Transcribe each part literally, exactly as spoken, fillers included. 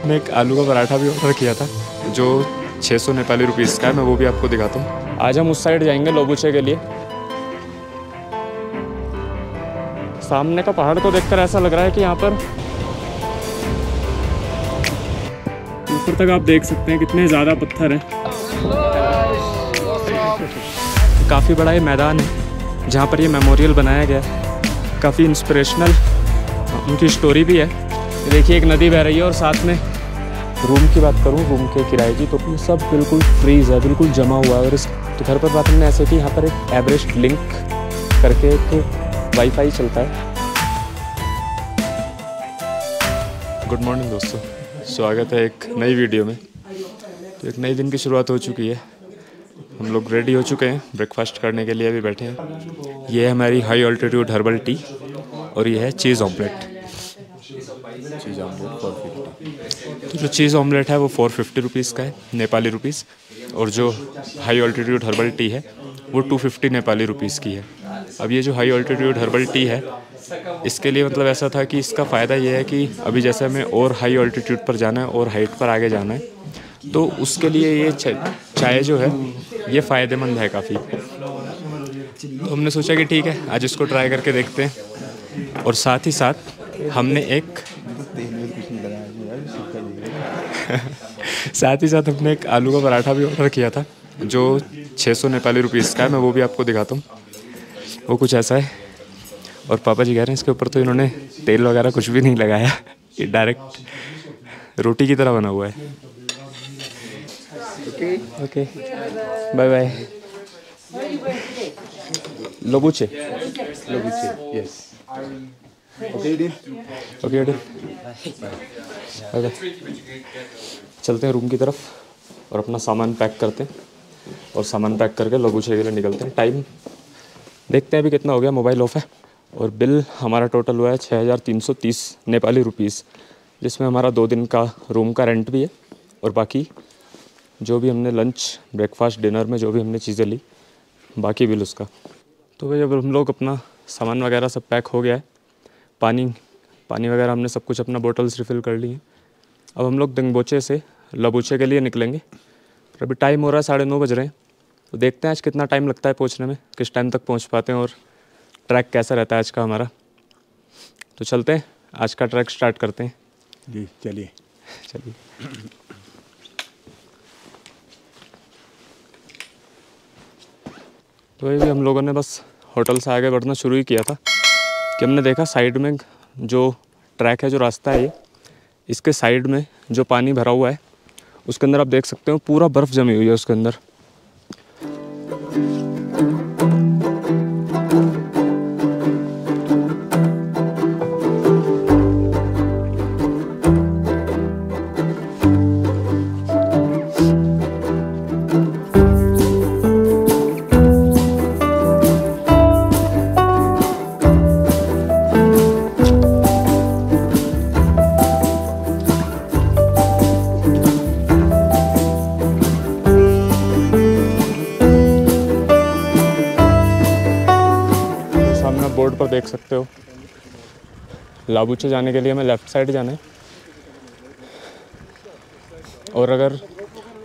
साथ में एक आलू का पराठा भी ऑर्डर किया था जो छह सौ नेपाली रुपीस का है। मैं वो भी आपको दिखाता हूँ। आज हम उस साइड जाएंगे लोबुचे के लिए। सामने का पहाड़ को देखकर ऐसा लग रहा है कि यहाँ पर ऊपर तक आप देख सकते हैं कितने ज़्यादा पत्थर हैं। काफ़ी बड़ा ये मैदान है जहाँ पर ये मेमोरियल बनाया गया है। काफ़ी इंस्पिरेशनल उनकी स्टोरी भी है। देखिए एक नदी बह रही है और साथ में रूम की बात करूँ रूम के किराए की तो ये सब बिल्कुल फ्रीज है, बिल्कुल जमा हुआ है। और इस घर पर बात हमने ऐसे कि यहाँ पर एक एवरेस्ट लिंक करके एक वाईफाई चलता है। गुड मॉर्निंग दोस्तों, स्वागत है एक नई वीडियो में। तो एक नए दिन की शुरुआत हो चुकी है। हम लोग रेडी हो चुके हैं, ब्रेकफास्ट करने के लिए अभी बैठे हैं। ये है हमारी हाई ऑल्टीट्यूड हर्बल टी और ये है cheese omelette. Cheese omelette four fifty. तो जो चीज़ ऑमलेट है वो फोर फिफ्टी रुपीज़ का है नेपाली रुपीस, और जो हाई ऑल्टीट्यूड हर्बल टी है वो टू फिफ्टी नेपाली रुपीज़ की है। अब ये जो हाई ऑल्टीट्यूड हर्बल टी है इसके लिए मतलब ऐसा था कि इसका फ़ायदा ये है कि अभी जैसे हमें और हाई ऑल्टीट्यूड पर जाना है और हाइट पर आगे जाना है तो उसके लिए ये चाय जो है ये फ़ायदेमंद है काफ़ी। तो हमने सोचा कि ठीक है आज इसको ट्राई करके देखते हैं। और साथ ही साथ हमने एक साथ ही साथ हमने एक आलू का पराठा भी ऑर्डर किया था जो छह सौ नेपाली रुपीस का है। मैं वो भी आपको दिखाता हूँ। वो कुछ ऐसा है और पापा जी कह रहे हैं इसके ऊपर तो इन्होंने तेल वगैरह कुछ भी नहीं लगाया, ये डायरेक्ट रोटी की तरह बना हुआ है। Okay okay bye bye. Lobuche Lobuche yes okay okay okay. चलते हैं रूम की तरफ और अपना सामान पैक करते हैं और सामान पैक करके लोबुचे के लिए निकलते हैं। टाइम देखते हैं अभी कितना हो गया, मोबाइल ऑफ है। और बिल हमारा टोटल हुआ है छह हज़ार तीन सौ तीस नेपाली रुपीस, जिसमें हमारा दो दिन का रूम का रेंट भी है और बाकी जो भी हमने लंच ब्रेकफास्ट डिनर में जो भी हमने चीज़ें ली बाकी बिल उसका। तो भाई अब हम लोग अपना सामान वगैरह सब पैक हो गया है। पानी पानी वगैरह हमने सब कुछ अपना बोटल्स रिफ़िल कर ली हैं। अब हम लोग दिंगबोचे से लोबुचे के लिए निकलेंगे। अभी टाइम हो रहा है साढ़े नौ बज रहे हैं, तो देखते हैं आज कितना टाइम लगता है पहुँचने में, किस टाइम तक पहुँच पाते हैं और ट्रैक कैसा रहता है आज का हमारा। तो चलते हैं आज का ट्रैक स्टार्ट करते हैं जी। चलिए चलिए तो ये भी हम लोगों ने बस होटल से आगे बढ़ना शुरू ही किया था कि हमने देखा साइड में जो ट्रैक है, जो रास्ता है, ये इसके साइड में जो पानी भरा हुआ है उसके अंदर आप देख सकते हो पूरा बर्फ़ जमी हुई है उसके अंदर। बोर्ड पर देख सकते हो लोबुचे जाने के लिए हमें लेफ़्ट साइड जाना है। और अगर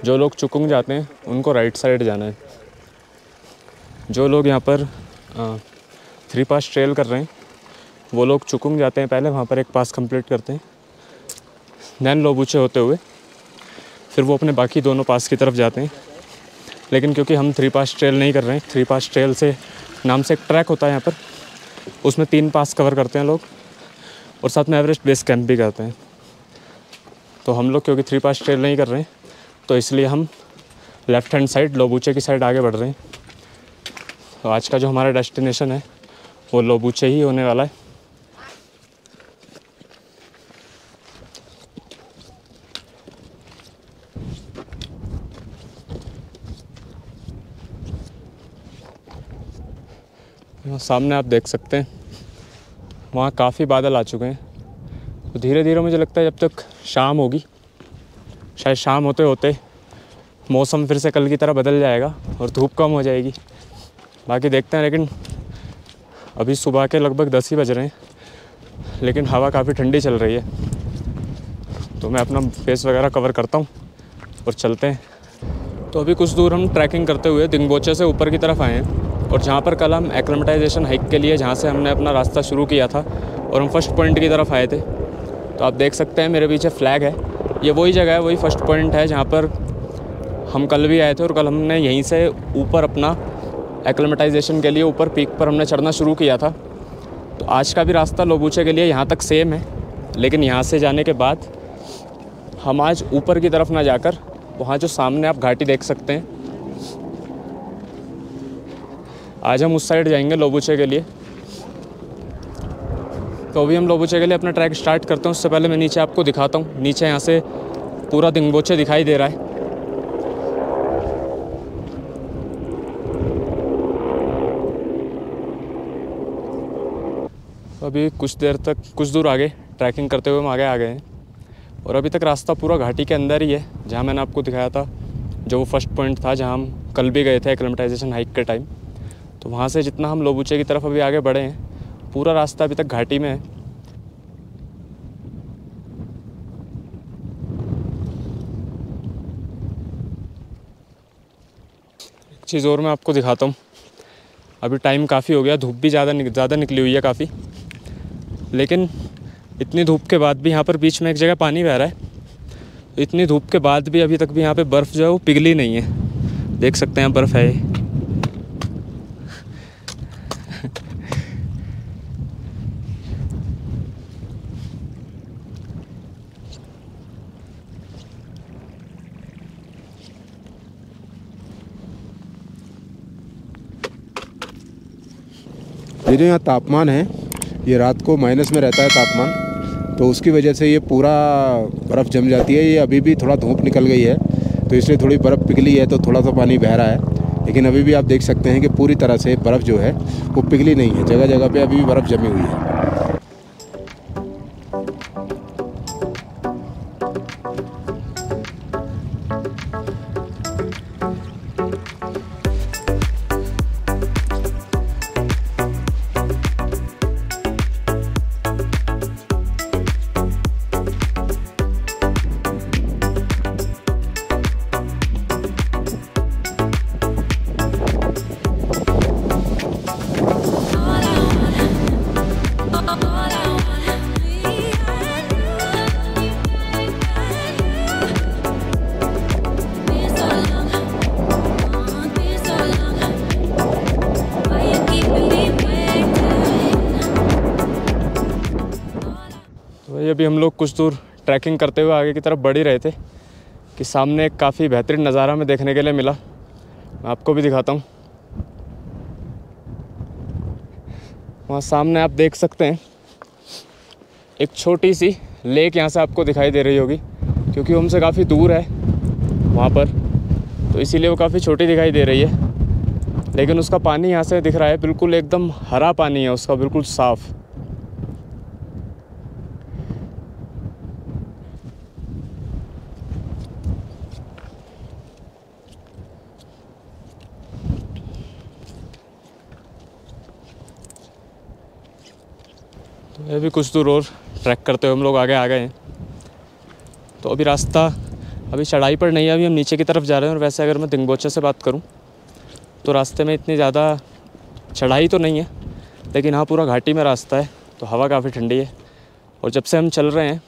जो लोग चुकुंग जाते हैं उनको राइट साइड जाना है। जो लोग यहाँ पर आ, थ्री पास ट्रेल कर रहे हैं वो लोग चुकुंग जाते हैं, पहले वहाँ पर एक पास कंप्लीट करते हैं, दैन लोबुचे होते हुए फिर वो अपने बाकी दोनों पास की तरफ जाते हैं। लेकिन क्योंकि हम थ्री पास ट्रेल नहीं कर रहे हैं, थ्री पास ट्रेल से नाम से एक ट्रैक होता है यहाँ पर, उसमें तीन पास कवर करते हैं लोग और साथ में एवरेस्ट बेस कैंप भी करते हैं। तो हम लोग क्योंकि थ्री पास ट्रेल नहीं कर रहे हैं तो इसलिए हम लेफ़्ट हैंड साइड लोबुचे की साइड आगे बढ़ रहे हैं। तो आज का जो हमारा डेस्टिनेशन है वो लोबुचे ही होने वाला है। सामने आप देख सकते हैं वहाँ काफ़ी बादल आ चुके हैं। तो धीरे धीरे मुझे लगता है जब तक शाम होगी, शायद शाम होते होते मौसम फिर से कल की तरह बदल जाएगा और धूप कम हो जाएगी। बाकी देखते हैं, लेकिन अभी सुबह के लगभग दस ही बज रहे हैं लेकिन हवा काफ़ी ठंडी चल रही है। तो मैं अपना फेस वगैरह कवर करता हूँ और चलते हैं। तो अभी कुछ दूर हम ट्रैकिंग करते हुए दिंगबोचे से ऊपर की तरफ आए हैं और जहाँ पर कल हम एक्लेमेटाइजेशन हाइक के लिए जहाँ से हमने अपना रास्ता शुरू किया था और हम फर्स्ट पॉइंट की तरफ आए थे। तो आप देख सकते हैं मेरे पीछे फ्लैग है, ये वही जगह है, वही फ़र्स्ट पॉइंट है जहाँ पर हम कल भी आए थे और कल हमने यहीं से ऊपर अपना एक्लेमेटाइजेशन के लिए ऊपर पीक पर हमने चढ़ना शुरू किया था। तो आज का भी रास्ता लोबूचे के लिए यहाँ तक सेम है, लेकिन यहाँ से जाने के बाद हम आज ऊपर की तरफ ना जाकर वहाँ जो सामने आप घाटी देख सकते हैं, आज हम उस साइड जाएंगे लोबूचे के लिए। तो अभी हम लोबूचे के लिए अपना ट्रैक स्टार्ट करते हैं। उससे पहले मैं नीचे आपको दिखाता हूँ, नीचे यहाँ से पूरा दिंगबोचे दिखाई दे रहा है। अभी कुछ देर तक कुछ दूर आगे ट्रैकिंग करते हुए हम आगे आ गए हैं और अभी तक रास्ता पूरा घाटी के अंदर ही है, जहाँ मैंने आपको दिखाया था जो वो फर्स्ट पॉइंट था जहाँ हम कल भी गए थे एक्लेमेटाइजेशन हाइक के टाइम। तो वहाँ से जितना हम लोबूचे की तरफ अभी आगे बढ़े हैं, पूरा रास्ता अभी तक घाटी में है। एक चीज़ और मैं आपको दिखाता हूँ, अभी टाइम काफ़ी हो गया, धूप भी ज़्यादा ज़्यादा निकली हुई है काफ़ी, लेकिन इतनी धूप के बाद भी यहाँ पर बीच में एक जगह पानी बह रहा है। इतनी धूप के बाद भी अभी तक भी यहाँ पे बर्फ़ जो है वो पिघली नहीं है, देख सकते हैं बर्फ़ है। मेरे यहाँ तापमान है, ये रात को माइनस में रहता है तापमान, तो उसकी वजह से ये पूरा बर्फ़ जम जाती है। ये अभी भी थोड़ा धूप निकल गई है तो इसलिए थोड़ी बर्फ़ पिघली है, तो थोड़ा सा पानी बह रहा है, लेकिन अभी भी आप देख सकते हैं कि पूरी तरह से बर्फ़ जो है वो पिघली नहीं है, जगह जगह पे अभी भी बर्फ़ जमी हुई है। अभी हम लोग कुछ दूर ट्रैकिंग करते हुए आगे की तरफ बढ़ ही रहे थे कि सामने एक काफ़ी बेहतरीन नज़ारा हमें देखने के लिए मिला, मैं आपको भी दिखाता हूँ। वहाँ सामने आप देख सकते हैं एक छोटी सी लेक यहाँ से आपको दिखाई दे रही होगी, क्योंकि हमसे काफ़ी दूर है वहाँ पर, तो इसीलिए वो काफ़ी छोटी दिखाई दे रही है, लेकिन उसका पानी यहाँ से दिख रहा है बिल्कुल एकदम हरा पानी है उसका, बिल्कुल साफ़। अभी कुछ दूर और ट्रैक करते हुए हम लोग आगे आ गए हैं। तो अभी रास्ता अभी चढ़ाई पर नहीं है, अभी हम नीचे की तरफ जा रहे हैं। और वैसे अगर मैं दिंगबोचे से बात करूं तो रास्ते में इतनी ज़्यादा चढ़ाई तो नहीं है, लेकिन हाँ पूरा घाटी में रास्ता है, तो हवा काफ़ी ठंडी है। और जब से हम चल रहे हैं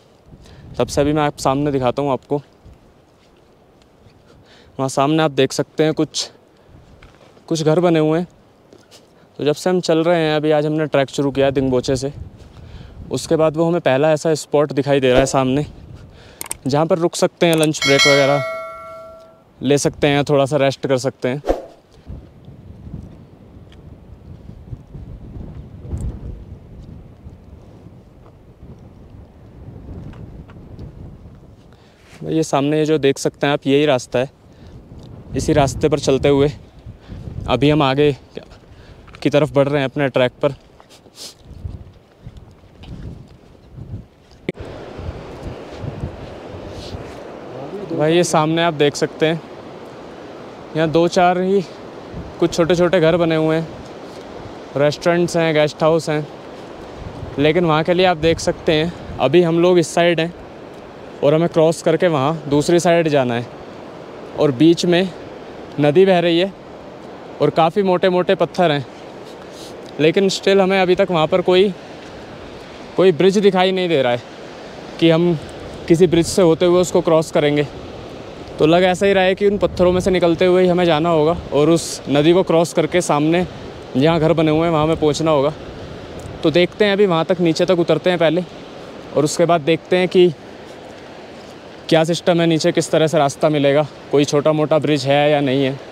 तब से अभी मैं आप सामने दिखाता हूँ आपको, वहाँ सामने आप देख सकते हैं कुछ कुछ घर बने हुए हैं। तो जब से हम चल रहे हैं, अभी आज हमने ट्रैक शुरू किया दिंगबोचे से, उसके बाद वो हमें पहला ऐसा स्पॉट दिखाई दे रहा है सामने जहाँ पर रुक सकते हैं, लंच ब्रेक वगैरह ले सकते हैं, थोड़ा सा रेस्ट कर सकते हैं। ये सामने ये जो देख सकते हैं आप, यही रास्ता है, इसी रास्ते पर चलते हुए अभी हम आगे की तरफ बढ़ रहे हैं अपने ट्रैक पर। भाई ये सामने आप देख सकते हैं, यहाँ दो चार ही कुछ छोटे छोटे घर बने हुए हैं, रेस्टोरेंट्स हैं, गेस्ट हाउस हैं, लेकिन वहाँ के लिए आप देख सकते हैं। अभी हम लोग इस साइड हैं और हमें क्रॉस करके वहाँ दूसरी साइड जाना है। और बीच में नदी बह रही है और काफ़ी मोटे मोटे पत्थर हैं, लेकिन स्टिल हमें अभी तक वहाँ पर कोई कोई ब्रिज दिखाई नहीं दे रहा है कि हम किसी ब्रिज से होते हुए उसको क्रॉस करेंगे। तो लग ऐसा ही रहा है कि उन पत्थरों में से निकलते हुए ही हमें जाना होगा और उस नदी को क्रॉस करके सामने जहाँ घर बने हुए हैं वहाँ हमें पहुँचना होगा। तो देखते हैं, अभी वहाँ तक नीचे तक उतरते हैं पहले और उसके बाद देखते हैं कि क्या सिस्टम है नीचे, किस तरह से रास्ता मिलेगा, कोई छोटा मोटा ब्रिज है या नहीं है।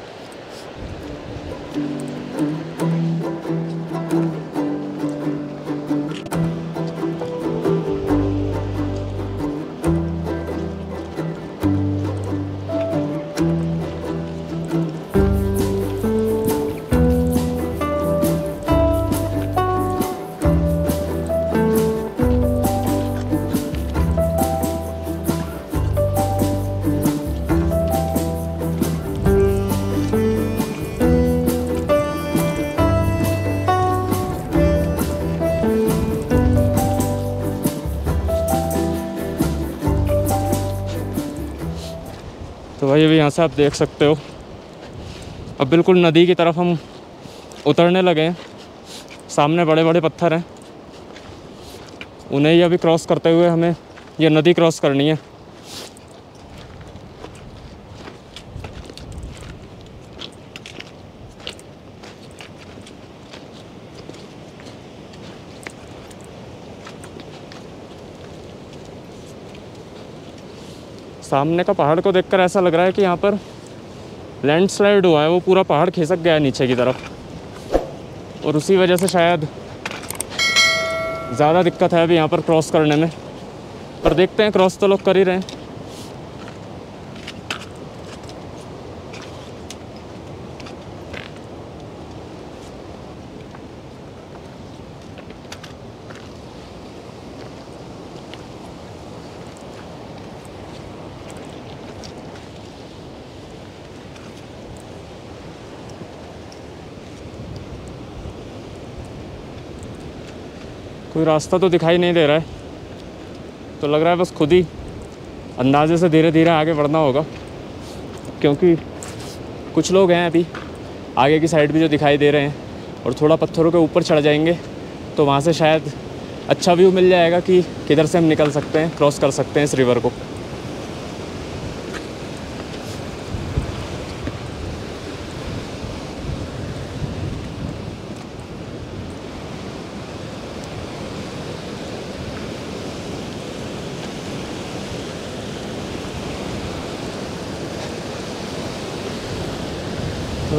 ये भी यहाँ से आप देख सकते हो, अब बिल्कुल नदी की तरफ हम उतरने लगे हैं। सामने बड़े बड़े पत्थर हैं, उन्हें ये अभी क्रॉस करते हुए हमें ये नदी क्रॉस करनी है। सामने का पहाड़ को देखकर ऐसा लग रहा है कि यहाँ पर लैंडस्लाइड हुआ है, वो पूरा पहाड़ खिसक गया है नीचे की तरफ और उसी वजह से शायद ज़्यादा दिक्कत है अभी यहाँ पर क्रॉस करने में। पर देखते हैं, क्रॉस तो लोग कर ही रहे हैं। कोई रास्ता तो दिखाई नहीं दे रहा है, तो लग रहा है बस खुद ही अंदाजे से धीरे धीरे आगे बढ़ना होगा, क्योंकि कुछ लोग हैं अभी आगे की साइड भी जो दिखाई दे रहे हैं। और थोड़ा पत्थरों के ऊपर चढ़ जाएंगे तो वहाँ से शायद अच्छा व्यू मिल जाएगा कि किधर से हम निकल सकते हैं, क्रॉस कर सकते हैं इस रिवर को।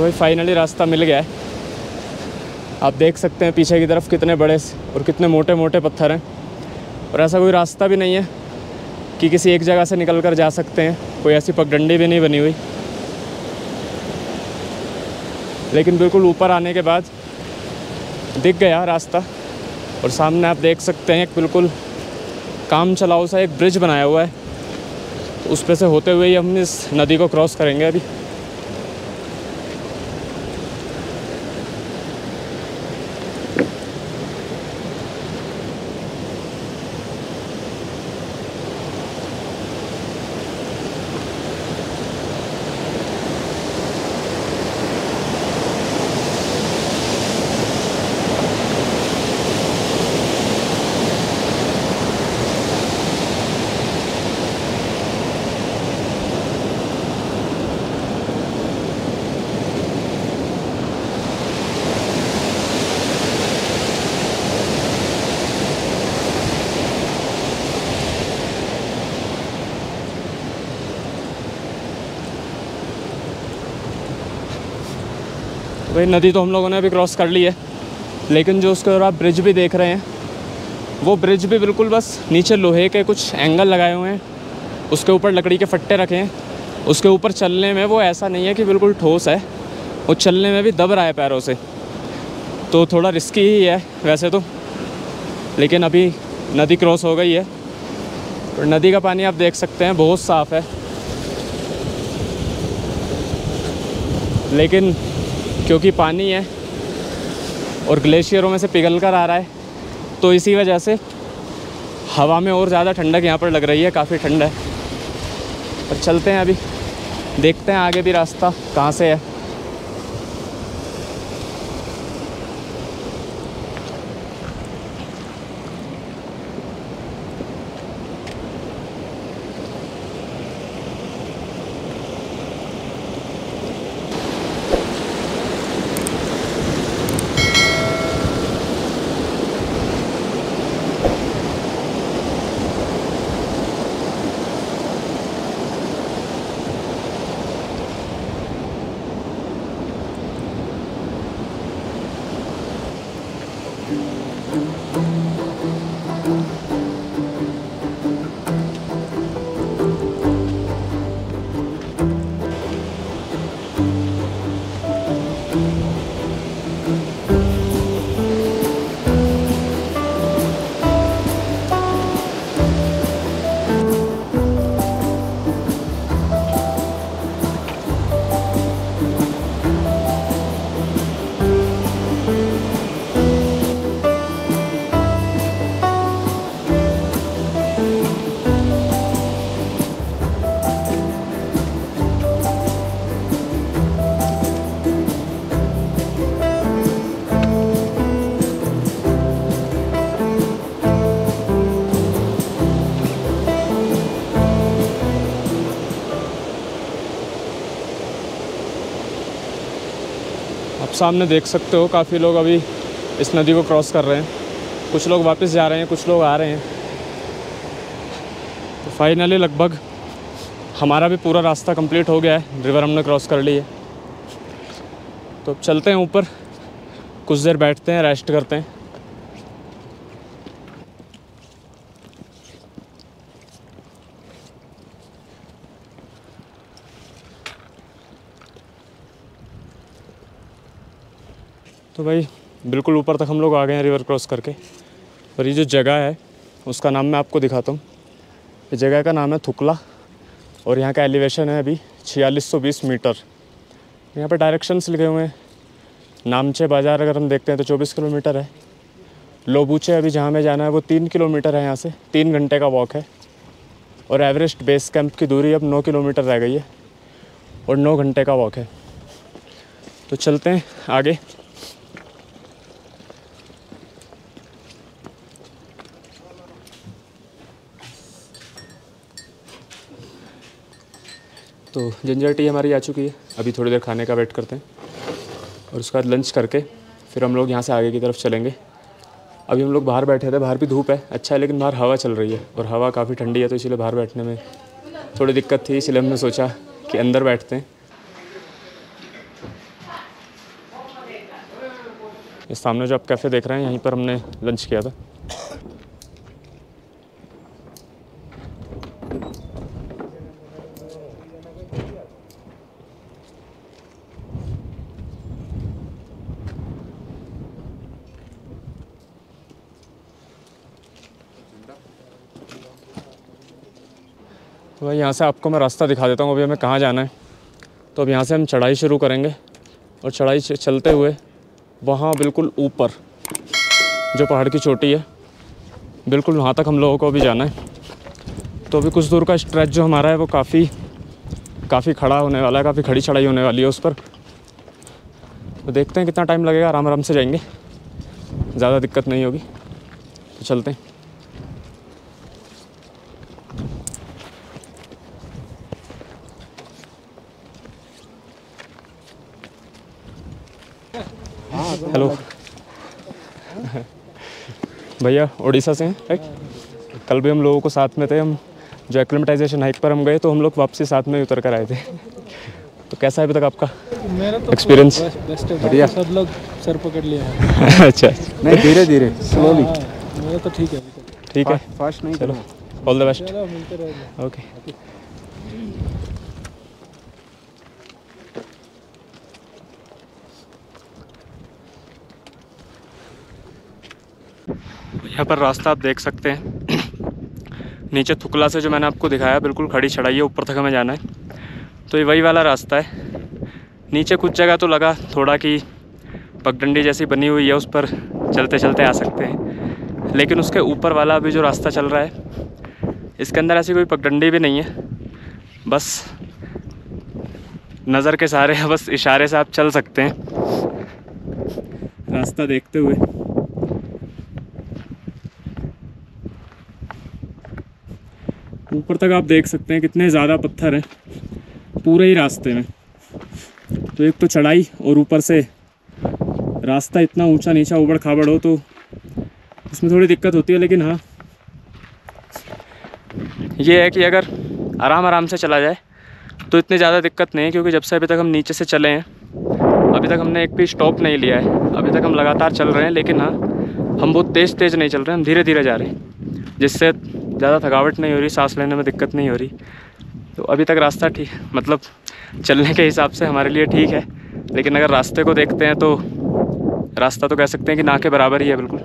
भाई फाइनली रास्ता मिल गया है। आप देख सकते हैं पीछे की तरफ कितने बड़े और कितने मोटे मोटे पत्थर हैं, और ऐसा कोई रास्ता भी नहीं है कि किसी एक जगह से निकल कर जा सकते हैं, कोई ऐसी पगडंडी भी नहीं बनी हुई। लेकिन बिल्कुल ऊपर आने के बाद दिख गया रास्ता और सामने आप देख सकते हैं एक बिल्कुल काम चलाऊ सा एक ब्रिज बनाया हुआ है, तो उस पर से होते हुए ही हम इस नदी को क्रॉस करेंगे अभी। भाई नदी तो हम लोगों ने अभी क्रॉस कर ली है, लेकिन जो उसके और आप ब्रिज भी देख रहे हैं, वो ब्रिज भी बिल्कुल बस नीचे लोहे के कुछ एंगल लगाए हुए हैं, उसके ऊपर लकड़ी के फट्टे रखे हैं, उसके ऊपर चलने में वो ऐसा नहीं है कि बिल्कुल ठोस है, वो चलने में भी दब रहा है पैरों से, तो थोड़ा रिस्की ही है वैसे तो। लेकिन अभी नदी क्रॉस हो गई है और नदी का पानी आप देख सकते हैं बहुत साफ़ है, लेकिन क्योंकि पानी है और ग्लेशियरों में से पिघल कर आ रहा है, तो इसी वजह से हवा में और ज़्यादा ठंडक यहाँ पर लग रही है, काफ़ी ठंड है। पर चलते हैं, अभी देखते हैं आगे भी रास्ता कहाँ से है। सामने देख सकते हो काफ़ी लोग अभी इस नदी को क्रॉस कर रहे हैं, कुछ लोग वापस जा रहे हैं, कुछ लोग आ रहे हैं। तो फाइनली लगभग हमारा भी पूरा रास्ता कंप्लीट हो गया है, रिवर हमने क्रॉस कर ली है। तो अब चलते हैं ऊपर, कुछ देर बैठते हैं, रेस्ट करते हैं। तो भाई बिल्कुल ऊपर तक हम लोग आ गए हैं रिवर क्रॉस करके। और ये जो जगह है उसका नाम मैं आपको दिखाता हूँ। ये जगह का नाम है थुकला और यहाँ का एलिवेशन है अभी छियालीस सौ बीस मीटर। यहाँ पर डायरेक्शंस लिखे हुए हैं। नामचे बाज़ार अगर हम देखते हैं तो चौबीस किलोमीटर है। लोबूचे अभी जहाँ में जाना है वो तीन किलोमीटर है, यहाँ से तीन घंटे का वॉक है। और एवरेस्ट बेस कैंप की दूरी अब नौ किलोमीटर रह गई है और नौ घंटे का वॉक है। तो चलते हैं आगे। तो जिंजर टी हमारी आ चुकी है, अभी थोड़ी देर खाने का वेट करते हैं और उसके बाद लंच करके फिर हम लोग यहाँ से आगे की तरफ चलेंगे। अभी हम लोग बाहर बैठे थे, बाहर भी धूप है, अच्छा है, लेकिन बाहर हवा चल रही है और हवा काफ़ी ठंडी है, तो इसलिए बाहर बैठने में थोड़ी दिक्कत थी, इसलिए हमने सोचा कि अंदर बैठते हैं। इस सामने जो आप कैफ़े देख रहे हैं, यहीं पर हमने लंच किया था। तो भाई यहाँ से आपको मैं रास्ता दिखा देता हूँ अभी हमें कहाँ जाना है। तो अब यहाँ से हम चढ़ाई शुरू करेंगे और चढ़ाई चलते हुए वहाँ बिल्कुल ऊपर जो पहाड़ की चोटी है, बिल्कुल वहाँ तक हम लोगों को अभी जाना है। तो अभी कुछ दूर का स्ट्रेच जो हमारा है वो काफ़ी काफ़ी खड़ा होने वाला है, काफ़ी खड़ी चढ़ाई होने वाली है उस पर। तो देखते हैं कितना टाइम लगेगा, आराम आराम से जाएंगे, ज़्यादा दिक्कत नहीं होगी। तो चलते हैं। हेलो भैया, उड़ीसा से हैं राइट? कल भी हम लोगों को साथ में थे, हम जो एक्लेमेटाइजेशन हाइक पर हम गए तो हम लोग वापसी साथ में उतर कर आए थे। तो कैसा है अभी तक आपका एक्सपीरियंस? बढ़िया, सब लोग सर पकड़ लिया। अच्छा, नहीं धीरे धीरे स्लोली। मेरा तो ठीक है, ठीक है, फास्ट नहीं। चलो ऑल द बेस्ट। ओके, यहाँ पर रास्ता आप देख सकते हैं। नीचे थुकला से जो मैंने आपको दिखाया, बिल्कुल खड़ी चढ़ाई है, ऊपर तक हमें जाना है। तो ये वही वाला रास्ता है। नीचे कुछ जगह तो लगा थोड़ा कि पगडंडी जैसी बनी हुई है, उस पर चलते चलते आ सकते हैं, लेकिन उसके ऊपर वाला अभी जो रास्ता चल रहा है इसके अंदर ऐसी कोई पगडंडी भी नहीं है, बस नज़र के सहारे बस इशारे से आप चल सकते हैं रास्ता देखते हुए। ऊपर तक आप देख सकते हैं कितने ज़्यादा पत्थर हैं पूरे ही रास्ते में, तो एक तो चढ़ाई और ऊपर से रास्ता इतना ऊंचा नीचा उबड़ खाबड़ हो तो इसमें थोड़ी दिक्कत होती है। लेकिन हाँ ये है कि अगर आराम आराम से चला जाए तो इतनी ज़्यादा दिक्कत नहीं है, क्योंकि जब से अभी तक हम नीचे से चले हैं अभी तक हमने एक भी स्टॉप नहीं लिया है, अभी तक हम लगातार चल रहे हैं। लेकिन हाँ हम बहुत तेज़ तेज़ नहीं चल रहे, हम धीरे धीरे जा रहे हैं जिससे ज़्यादा थकावट नहीं हो रही, सांस लेने में दिक्कत नहीं हो रही। तो अभी तक रास्ता ठीक मतलब चलने के हिसाब से हमारे लिए ठीक है, लेकिन अगर रास्ते को देखते हैं तो रास्ता तो कह सकते हैं कि ना के बराबर ही है बिल्कुल।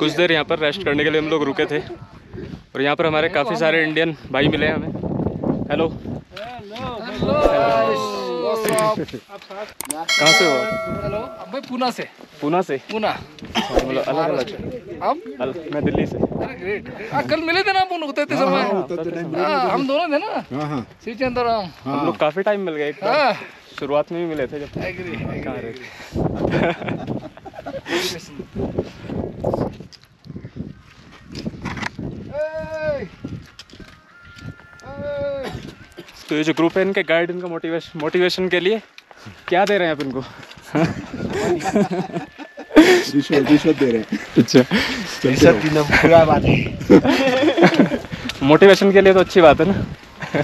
कुछ देर यहाँ पर रेस्ट करने के लिए हम लोग रुके थे और यहाँ पर हमारे काफ़ी सारे इंडियन भाई मिले हमें। हेलो, कहाँ से हो? भाई पूना से। पूना से? पूना। अलग अलग। अब मैं दिल्ली से। अरे ग्रेट। कल मिले थे ना अपन उतरते समय, हम दोनों थे ना श्री चंद्राम, हम लोग काफ़ी टाइम मिल गए, शुरुआत में भी मिले थे जब। तो ये जो ग्रुप है इनके गाइड इनका मोटिवेशन मोटिवेशन के लिए क्या दे रहे हैं आप इनको? रिश्वत रिश्वत दे रहे हैं। अच्छा, रिश्वत की बुरा बात है, मोटिवेशन के लिए तो अच्छी बात है ना।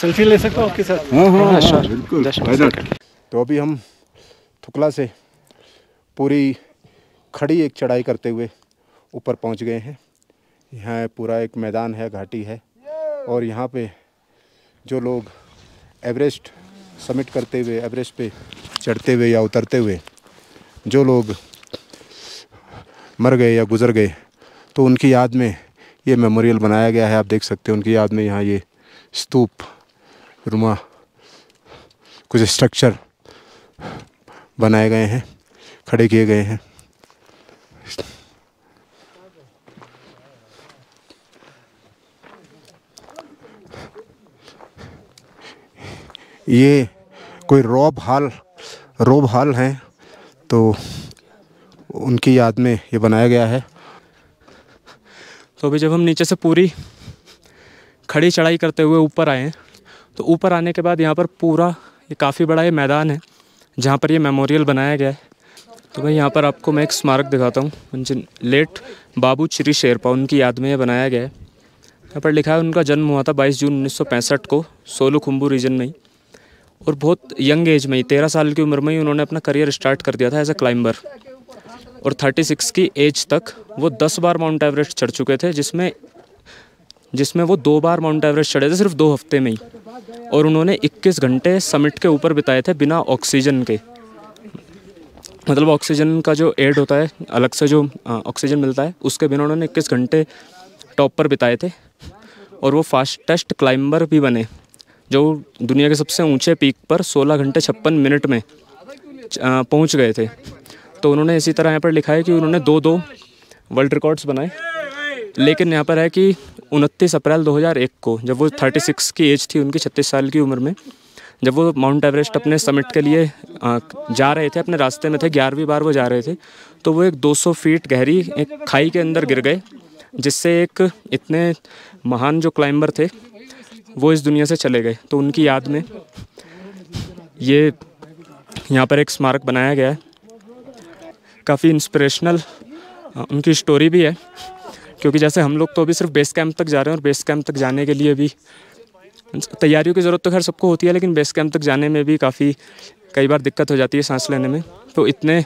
सेल्फी ले सकता हूँ आपके साथ? हाँ हाँ श्योर, बिल्कुल। तो अभी हम थुकला से पूरी खड़ी एक चढ़ाई करते हुए ऊपर पहुंच गए हैं। यहाँ पूरा एक मैदान है, घाटी है, और यहाँ पे जो लोग एवरेस्ट समिट करते हुए एवरेस्ट पे चढ़ते हुए या उतरते हुए जो लोग मर गए या गुजर गए तो उनकी याद में ये मेमोरियल बनाया गया है। आप देख सकते हैं उनकी याद में यहाँ ये स्तूप रुमा कुछ स्ट्रक्चर बनाए गए हैं, खड़े किए गए हैं। ये कोई रौब हाल रौब हाल हैं तो उनकी याद में ये बनाया गया है। तो अभी जब हम नीचे से पूरी खड़ी चढ़ाई करते हुए ऊपर आए हैं तो ऊपर आने के बाद यहाँ पर पूरा ये काफ़ी बड़ा ये मैदान है जहाँ पर ये मेमोरियल बनाया गया है। तो भाई यहाँ पर आपको मैं एक स्मारक दिखाता हूँ जिन लेट बाबू श्री शेरपा उनकी याद में ये बनाया गया है। यहाँ पर लिखा है उनका जन्म हुआ था बाईस जून उन्नीस सौ पैंसठ को सोलुखुम्बू रीजन में, और बहुत यंग एज में ही तेरह साल की उम्र में ही उन्होंने अपना करियर स्टार्ट कर दिया था एज अ क्लाइंबर, और छत्तीस की एज तक वो दस बार माउंट एवरेस्ट चढ़ चुके थे जिसमें जिसमें वो दो बार माउंट एवरेस्ट चढ़े थे सिर्फ दो हफ्ते में ही, और उन्होंने इक्कीस घंटे समिट के ऊपर बिताए थे बिना ऑक्सीजन के। मतलब ऑक्सीजन का जो एड होता है अलग से जो ऑक्सीजन मिलता है उसके बिना उन्होंने इक्कीस घंटे टॉप पर बिताए थे, और वो फास्टेस्ट क्लाइंबर भी बने जो दुनिया के सबसे ऊंचे पीक पर सोलह घंटे छप्पन मिनट में पहुंच गए थे। तो उन्होंने इसी तरह यहाँ पर लिखा है कि उन्होंने दो दो वर्ल्ड रिकॉर्ड्स बनाए, लेकिन यहाँ पर है कि उनतीस अप्रैल दो हज़ार एक को जब वो छत्तीस की एज थी उनकी छत्तीस साल की उम्र में जब वो माउंट एवरेस्ट अपने समिट के लिए जा रहे थे, अपने रास्ते में थे, ग्यारहवीं बार वो जा रहे थे, तो वो एक दो सौ फीट गहरी एक खाई के अंदर गिर गए जिससे एक इतने महान जो क्लाइंबर थे वो इस दुनिया से चले गए। तो उनकी याद में ये यहाँ पर एक स्मारक बनाया गया है। काफ़ी इंस्पिरेशनल उनकी स्टोरी भी है, क्योंकि जैसे हम लोग तो अभी सिर्फ बेस कैंप तक जा रहे हैं और बेस कैंप तक जाने के लिए भी तैयारियों की ज़रूरत तो खैर सबको होती है, लेकिन बेस कैंप तक जाने में भी काफ़ी कई बार दिक्कत हो जाती है सांस लेने में। तो इतने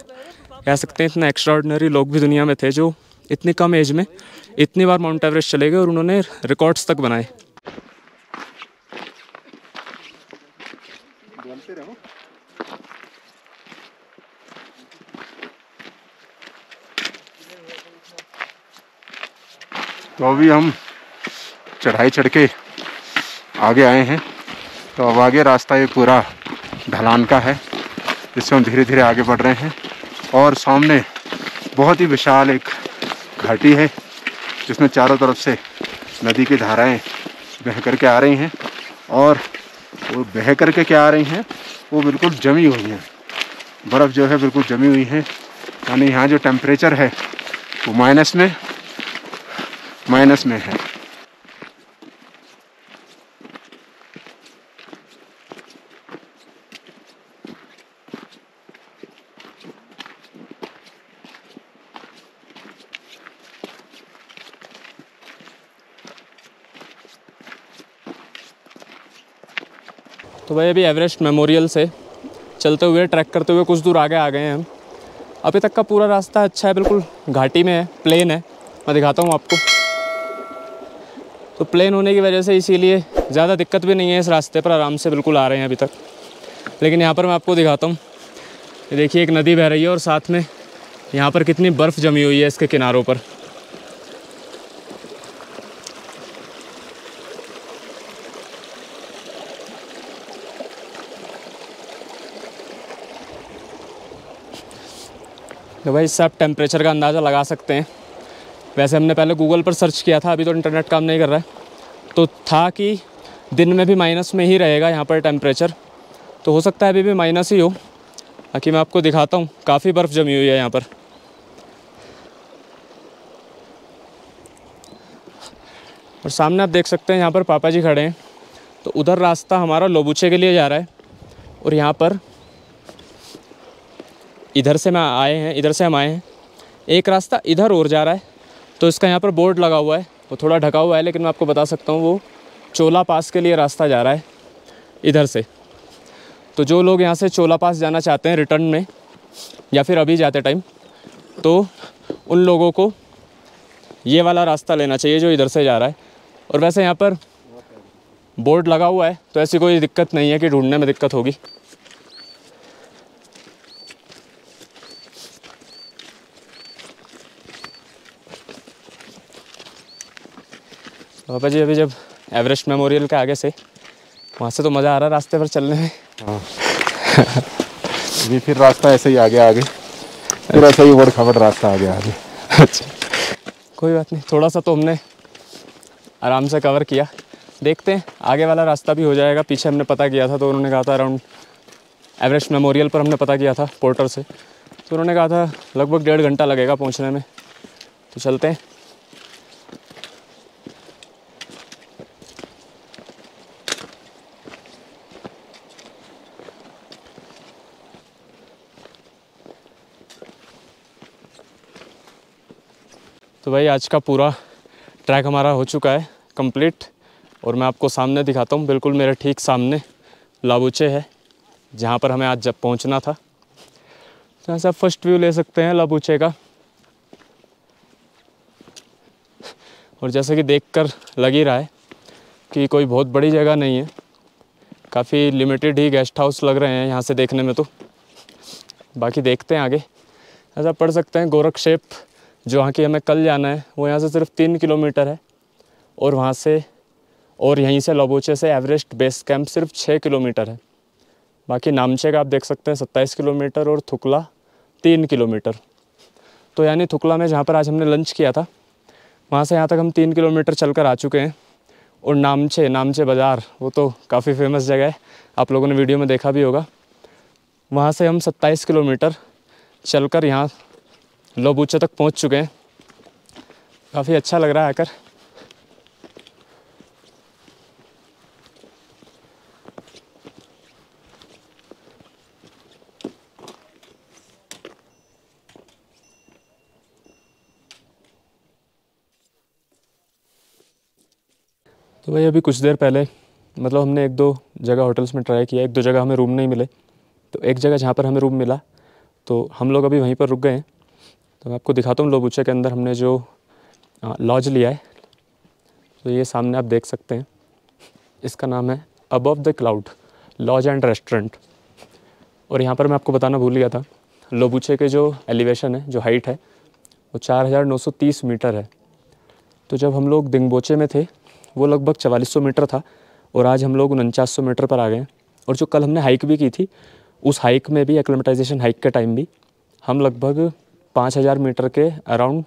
कह सकते हैं इतना एक्स्ट्राऑर्डिनरी लोग भी दुनिया में थे जो इतने कम एज में इतनी बार माउंट एवरेस्ट चले गए और उन्होंने रिकॉर्ड्स तक बनाए। तो अभी हम चढ़ाई चढ़ के आगे आए हैं, तो अब आगे रास्ता ये पूरा ढलान का है जिससे हम धीरे धीरे आगे बढ़ रहे हैं और सामने बहुत ही विशाल एक घाटी है जिसमें चारों तरफ से नदी की धाराएं बह कर के आ रही हैं और वो बह कर के क्या आ रही हैं वो बिल्कुल जमी हुई हैं, बर्फ़ जो है बिल्कुल जमी हुई है। यानी यहाँ जो टेम्परेचर है वो माइनस में माइनस में है। तो भाई अभी एवरेस्ट मेमोरियल से चलते हुए ट्रैक करते हुए कुछ दूर आगे आ गए हैं हम। अभी तक का पूरा रास्ता अच्छा है, बिल्कुल घाटी में है, प्लेन है। मैं दिखाता हूँ आपको। तो प्लेन होने की वजह से इसीलिए ज़्यादा दिक्कत भी नहीं है, इस रास्ते पर आराम से बिल्कुल आ रहे हैं अभी तक। लेकिन यहाँ पर मैं आपको दिखाता हूँ, देखिए एक नदी बह रही है और साथ में यहाँ पर कितनी बर्फ़ जमी हुई है इसके किनारों पर। तो भाई इससे आप टेम्परेचर का अंदाज़ा लगा सकते हैं। वैसे हमने पहले गूगल पर सर्च किया था, अभी तो इंटरनेट काम नहीं कर रहा है, तो था कि दिन में भी माइनस में ही रहेगा यहाँ पर टेम्परेचर, तो हो सकता है अभी भी माइनस ही हो। बाकी मैं आपको दिखाता हूँ, काफ़ी बर्फ़ जमी हुई है यहाँ पर। और सामने आप देख सकते हैं यहाँ पर पापा जी खड़े हैं। तो उधर रास्ता हमारा लोबुचे के लिए जा रहा है और यहाँ पर इधर से मैं आए हैं इधर से हम आए हैं एक रास्ता इधर और जा रहा है। तो इसका यहाँ पर बोर्ड लगा हुआ है, वो थोड़ा ढका हुआ है, लेकिन मैं आपको बता सकता हूँ वो चोला पास के लिए रास्ता जा रहा है इधर से। तो जो लोग यहाँ से चोला पास जाना चाहते हैं रिटर्न में या फिर अभी जाते टाइम, तो उन लोगों को ये वाला रास्ता लेना चाहिए जो इधर से जा रहा है। और वैसे यहाँ पर बोर्ड लगा हुआ है तो ऐसी कोई दिक्कत नहीं है कि ढूंढने में दिक्कत होगी। पापा जी अभी जब एवरेस्ट मेमोरियल के आगे से वहाँ से तो मज़ा आ रहा है रास्ते पर चलने में। हाँ फिर रास्ता ऐसे ही आगे आगे फिर ऐसा ही उबड़ खाबड़ रास्ता आगे आगे। अच्छा कोई बात नहीं, थोड़ा सा तो हमने आराम से कवर किया। देखते हैं आगे वाला रास्ता भी हो जाएगा। पीछे हमने पता किया था तो उन्होंने कहा था अराउंड एवरेस्ट मेमोरियल पर हमने पता किया था पोर्टर से, तो उन्होंने कहा था लगभग डेढ़ घंटा लगेगा पहुँचने में। तो चलते हैं। तो भाई आज का पूरा ट्रैक हमारा हो चुका है कंप्लीट और मैं आपको सामने दिखाता हूँ। बिल्कुल मेरे ठीक सामने लोबुचे है जहाँ पर हमें आज जब पहुँचना था। तो ऐसा फर्स्ट व्यू ले सकते हैं लोबुचे का। और जैसा कि देखकर लग ही रहा है कि कोई बहुत बड़ी जगह नहीं है, काफ़ी लिमिटेड ही गेस्ट हाउस लग रहे हैं यहाँ से देखने में। तो बाकी देखते हैं आगे। ऐसा पढ़ सकते हैं गोरक्षेप जो यहाँ की हमें कल जाना है वो यहाँ से सिर्फ तीन किलोमीटर है और वहाँ से और यहीं से लोबुचे से एवरेस्ट बेस कैंप सिर्फ छः किलोमीटर है। बाकी नामचे का आप देख सकते हैं सत्ताईस किलोमीटर और थुकला तीन किलोमीटर। तो यानी थुकला में जहाँ पर आज हमने लंच किया था वहाँ से यहाँ तक हम तीन किलोमीटर चलकर आ चुके हैं। और नामचे नामचे बाज़ार वो तो काफ़ी फेमस जगह है, आप लोगों ने वीडियो में देखा भी होगा। वहाँ से हम सत्ताईस किलोमीटर चल कर यहाँ लोबुचे तक पहुँच चुके हैं। काफ़ी अच्छा लग रहा है आकर। तो भाई अभी कुछ देर पहले मतलब हमने एक दो जगह होटल्स में ट्राई किया, एक दो जगह हमें रूम नहीं मिले, तो एक जगह जहाँ पर हमें रूम मिला तो हम लोग अभी वहीं पर रुक गए हैं। तो मैं आपको दिखाता हूँ लोबुचे के अंदर हमने जो लॉज लिया है, तो ये सामने आप देख सकते हैं, इसका नाम है above the cloud lodge and restaurant. और यहाँ पर मैं आपको बताना भूल गया था, लोबुचे के जो एलिवेशन है, जो हाइट है, वो चार हज़ार नौ सौ तीस मीटर है। तो जब हम लोग दिंगबोचे में थे वो लगभग चवालीस सौ मीटर था, और आज हम लोग उनचास सौ मीटर पर आ गए। और जो कल हमने हाइक भी की थी, उस हाइक में भी, एक्लेमेटाइजेशन हाइक के टाइम भी, हम लगभग पाँच हज़ार मीटर के अराउंड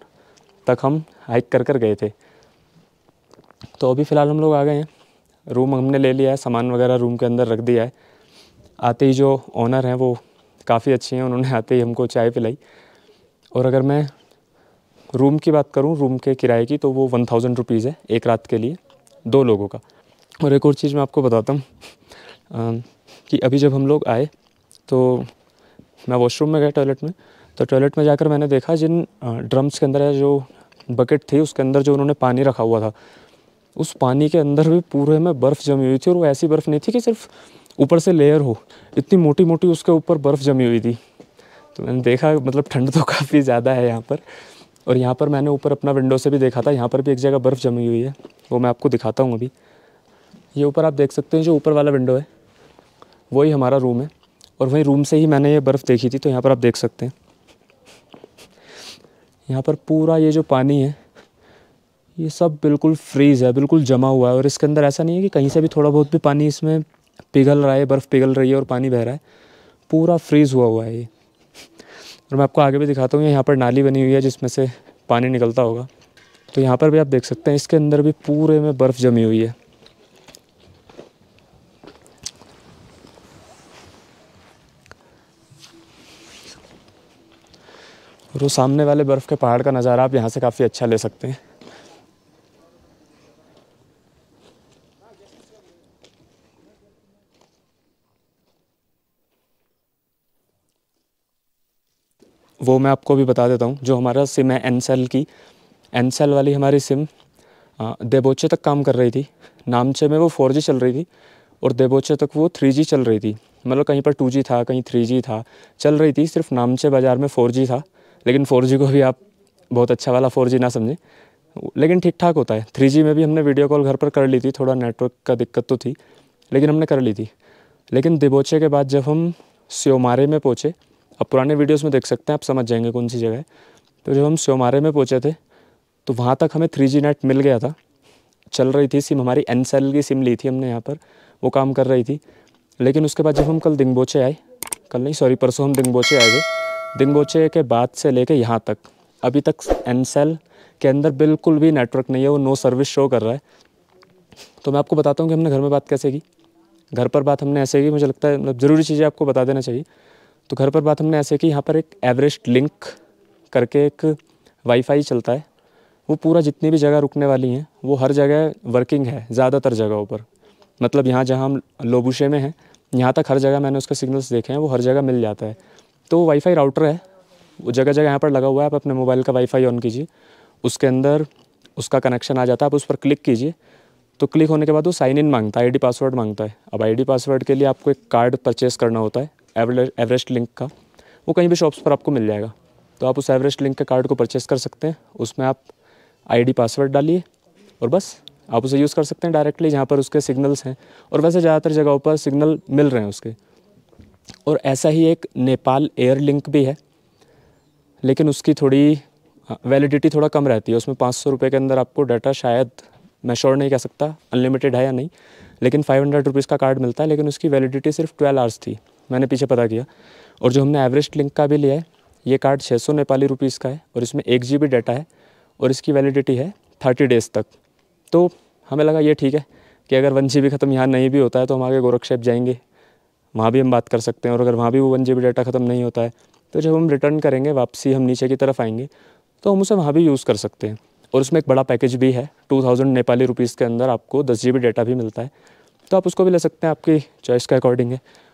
तक हम हाइक कर कर गए थे। तो अभी फ़िलहाल हम लोग आ गए हैं, रूम हमने ले लिया है, सामान वगैरह रूम के अंदर रख दिया है। आते ही जो ओनर हैं वो काफ़ी अच्छे हैं, उन्होंने आते ही हमको चाय पिलाई। और अगर मैं रूम की बात करूँ, रूम के किराए की, तो वो वन थाउजेंड रुपीज़ है एक रात के लिए, दो लोगों का। और एक और चीज़ मैं आपको बताता हूँ कि अभी जब हम लोग आए तो मैं वॉशरूम में गया, टॉयलेट में, तो टॉयलेट में जाकर मैंने देखा जिन ड्रम्स के अंदर, जो बकेट थी उसके अंदर जो उन्होंने पानी रखा हुआ था, उस पानी के अंदर भी पूरे में बर्फ़ जमी हुई थी। और वो ऐसी बर्फ़ नहीं थी कि सिर्फ ऊपर से लेयर हो, इतनी मोटी मोटी उसके ऊपर बर्फ़ जमी हुई थी। तो मैंने देखा मतलब ठंड तो काफ़ी ज़्यादा है यहाँ पर। और यहाँ पर मैंने ऊपर अपना विंडो से भी देखा था, यहाँ पर भी एक जगह बर्फ़ जमी हुई है, वो मैं आपको दिखाता हूँ। अभी ये ऊपर आप देख सकते हैं, जो ऊपर वाला विंडो है वही हमारा रूम है, और वही रूम से ही मैंने ये बर्फ़ देखी थी। तो यहाँ पर आप देख सकते हैं, यहाँ पर पूरा ये जो पानी है ये सब बिल्कुल फ्रीज़ है, बिल्कुल जमा हुआ है। और इसके अंदर ऐसा नहीं है कि कहीं से भी थोड़ा बहुत भी पानी इसमें पिघल रहा है, बर्फ़ पिघल रही है और पानी बह रहा है, पूरा फ्रीज़ हुआ हुआ है ये। और मैं आपको आगे भी दिखाता हूँ, यहाँ पर नाली बनी हुई है जिसमें से पानी निकलता होगा। तो यहाँ पर भी आप देख सकते हैं, इसके अंदर भी पूरे में बर्फ़ जमी हुई है। और वो सामने वाले बर्फ़ के पहाड़ का नज़ारा आप यहाँ से काफ़ी अच्छा ले सकते हैं। वो मैं आपको भी बता देता हूँ, जो हमारा सिम है एनसेल की, एनसेल वाली हमारी सिम दिंगबोचे तक काम कर रही थी। नामचे में वो फोर जी चल रही थी और दिंगबोचे तक वो थ्री जी चल रही थी। मतलब कहीं पर टू जी था, कहीं थ्री जी था, चल रही थी। सिर्फ नामचे बाज़ार में फोर जी था, लेकिन फोर जी को भी आप बहुत अच्छा वाला फोर जी ना समझें, लेकिन ठीक ठाक होता है। थ्री जी में भी हमने वीडियो कॉल घर पर कर ली थी, थोड़ा नेटवर्क का दिक्कत तो थी लेकिन हमने कर ली थी। लेकिन दिंगबोचे के बाद जब हम स्योमारे में पहुँचे, अब पुराने वीडियोस में देख सकते हैं, आप समझ जाएंगे कौन सी जगह है। तो जब हम स्योमारे में पहुँचे थे तो वहाँ तक हमें थ्री जी नेट मिल गया था, चल रही थी सिम, हमारी एनसेल की सिम ली थी हमने यहाँ पर, वो काम कर रही थी। लेकिन उसके बाद जब हम कल दिंगबोचे आए, कल नहीं सॉरी परसों हम दिंगबोचे आए थे, दिंगबोचे के बाद से लेके यहाँ तक अभी तक एनसेल के अंदर बिल्कुल भी नेटवर्क नहीं है, वो नो सर्विस शो कर रहा है। तो मैं आपको बताता हूँ कि हमने घर में बात कैसे की। घर पर बात हमने ऐसे की, मुझे लगता है मतलब ज़रूरी चीज़ें आपको बता देना चाहिए। तो घर पर बात हमने ऐसे की, यहाँ पर एक एवरेस्ट लिंक करके एक वाईफाई चलता है, वो पूरा जितनी भी जगह रुकने वाली हैं वो हर जगह वर्किंग है, ज़्यादातर जगहों पर। मतलब यहाँ जहाँ हम लोबुशे में हैं यहाँ तक हर जगह मैंने उसके सिग्नल्स देखे हैं, वो हर जगह मिल जाता है। तो वो वाईफाई राउटर है, वो जगह जगह यहाँ पर लगा हुआ है। आप अपने मोबाइल का वाईफाई ऑन कीजिए, उसके अंदर उसका कनेक्शन आ जाता है, आप उस पर क्लिक कीजिए। तो क्लिक होने के बाद वो साइन इन मांगता है, आईडी पासवर्ड मांगता है। अब आईडी पासवर्ड के लिए आपको एक कार्ड परचेस करना होता है एवरेस्ट लिंक का, वो कहीं भी शॉप्स पर आपको मिल जाएगा। तो आप उस एवरेस्ट लिंक के कार्ड को परचेस कर सकते हैं, उसमें आप आईडी पासवर्ड डालिए और बस आप उसे यूज़ कर सकते हैं डायरेक्टली जहाँ पर उसके सिग्नल्स हैं। और वैसे ज़्यादातर जगहों पर सिग्नल मिल रहे हैं उसके। और ऐसा ही एक नेपाल एयर लिंक भी है, लेकिन उसकी थोड़ी वैलिडिटी थोड़ा कम रहती है। उसमें पाँच सौ रुपये के अंदर आपको डाटा, शायद मैं श्योर नहीं कह सकता अनलिमिटेड है या नहीं, लेकिन फाइव हंड्रेड रुपीज़ का कार्ड मिलता है, लेकिन उसकी वैलिडिटी सिर्फ ट्वेल्व आवर्स थी, मैंने पीछे पता किया। और जो हमने एवरेस्ट लिंक का भी लिया है, ये कार्ड छः सौ नेपाली रुपीज़ का है और इसमें एक जी बी डाटा है और इसकी वैलिडिटी है थर्टी डेज़ तक। तो हमें लगा ये ठीक है कि अगर वन जी बी ख़त्म यहाँ नहीं भी होता है तो हम आगे गोरखशेप जाएंगे, वहाँ भी हम बात कर सकते हैं। और अगर वहाँ भी वो वन जी बी डाटा ख़त्म नहीं होता है तो जब हम रिटर्न करेंगे, वापसी हम नीचे की तरफ आएंगे, तो हम उसे वहाँ भी यूज़ कर सकते हैं। और उसमें एक बड़ा पैकेज भी है, टू थाउजेंड नेपाली रुपीज़ के अंदर आपको दस जी बी डेटा भी मिलता है, तो आप उसको भी ले सकते हैं, आपकी चॉइस के अकॉर्डिंग है।